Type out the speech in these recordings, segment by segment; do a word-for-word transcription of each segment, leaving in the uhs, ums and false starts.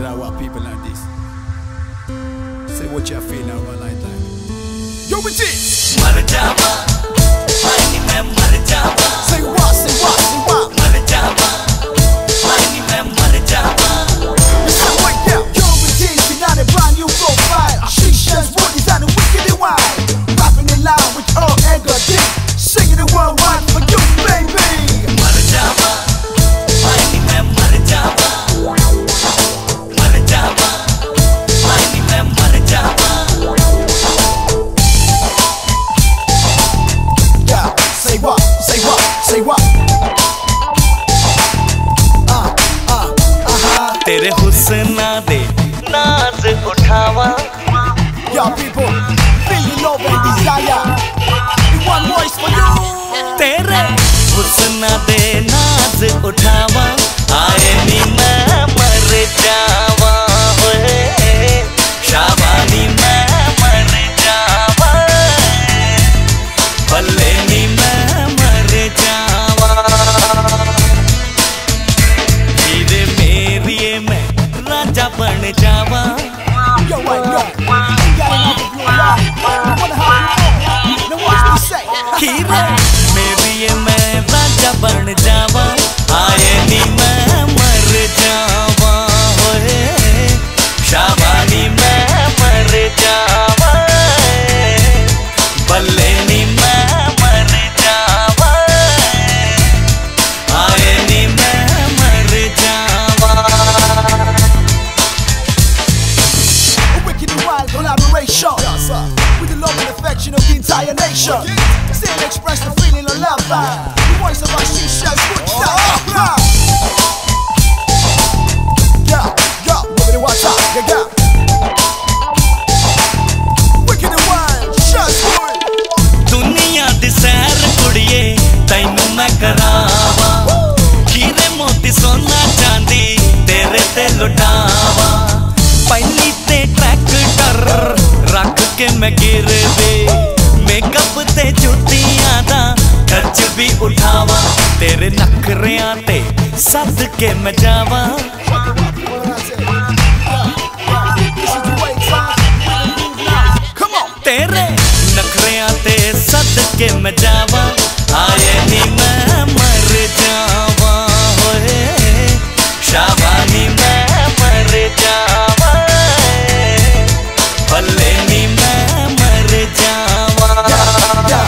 is that what people like this say what you feel now one like that. Yo, with it Maradaba, mighty man Maradaba. Say what, say what, say what Maradaba, mighty man Maradaba. It's not like that. Yo, with it, we got a brand new profile. She says what is that the wicked and wild. Rapping it loud with all anger deep. Singing the worldwide for you, baby Maradaba. तेरे हुस्न दे नाज उठावा. Yo people, feel love and desire. In one voice for you. तेरे हुस्न दे नाज उठावा. आए नी मैं मर जावा होए. शाबानी मैं मर जावा. भले नी मैं मर जावा. बन जावा. Yo, I know. You got another blue light. You wanna have it all. Now watch me say. Hero. Maybe ये मैं राजा बन जावा. आए नी मैं मर जावा होए. शाबानी मैं मर जावा. बल्ले नी मैं मर जावा. आए नी मैं मर जावा. Collaboration, yes, with the love and affection of the entire nation. Okay. Still express the feeling of love. Yeah. The voice of our she says, put it down. Yeah, yeah, nobody watch out. Yeah, yeah. Wicked and wild, just one. Duniya di sair kudiye, tainu main karava. Heere moti sona chandi, tere te lutawa. Pehli te tractor रख के मैं गिर दे. Makeup ते जुतियां दा खर्च भी उठावा. तेरे नखरियां ते सद के मैं जावा. तेरे नखरियां ते सद के मैं जावा. आए नी मैं मर जावा होए. शाबानी मैं मर जावा. भले नी मैं मर जावा. या, या, या.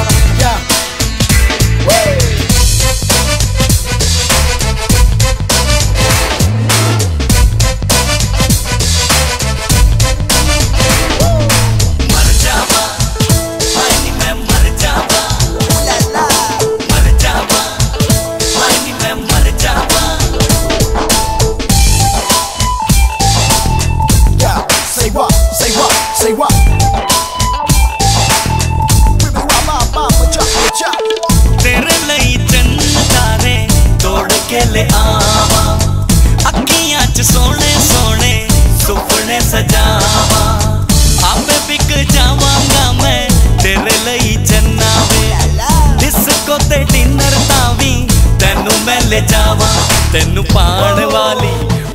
तेनू पान वाली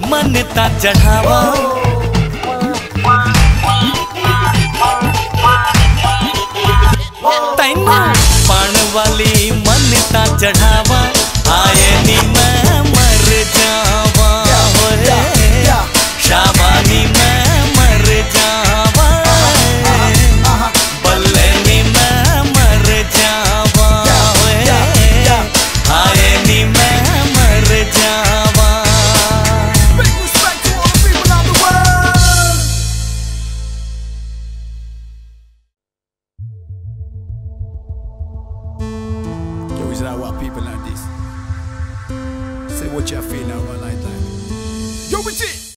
मनता चढ़ावा. तेनू पान वाली मनता चढ़ावा. आए नी मैं मर जावा होए. शाबानी मैं मर जावा. बल्ले नी मैं मर जावा होए. आए नी मैं Java. Big respect to all the people of the world. Yo, is that what people like this say what you feel now one like that. Yo, with it.